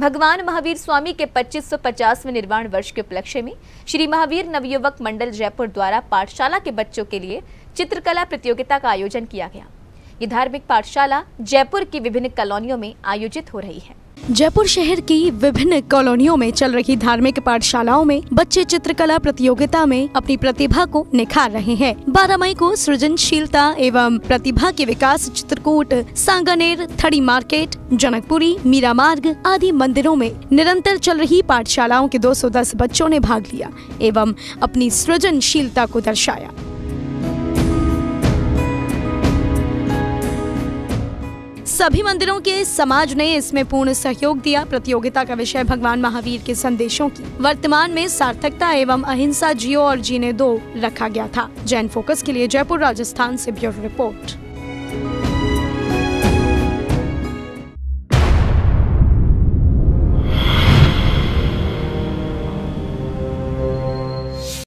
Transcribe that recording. भगवान महावीर स्वामी के 2550वें निर्वाण वर्ष के उपलक्ष्य में श्री महावीर नवयुवक मंडल जयपुर द्वारा पाठशाला के बच्चों के लिए चित्रकला प्रतियोगिता का आयोजन किया गया। ये धार्मिक पाठशाला जयपुर की विभिन्न कॉलोनियों में आयोजित हो रही है। जयपुर शहर की विभिन्न कॉलोनियों में चल रही धार्मिक पाठशालाओं में बच्चे चित्रकला प्रतियोगिता में अपनी प्रतिभा को निखार रहे हैं। 12 मई को सृजनशीलता एवं प्रतिभा के विकास चित्रकूट, सांगानेर, थड़ी मार्केट, जनकपुरी, मीरा मार्ग आदि मंदिरों में निरंतर चल रही पाठशालाओं के 210 बच्चों ने भाग लिया एवं अपनी सृजनशीलता को दर्शाया। सभी मंदिरों के समाज ने इसमें पूर्ण सहयोग दिया। प्रतियोगिता का विषय भगवान महावीर के संदेशों की वर्तमान में सार्थकता एवं अहिंसा जियो और जीने दो रखा गया था। जैन फोकस के लिए जयपुर, राजस्थान से ब्यूरो रिपोर्ट।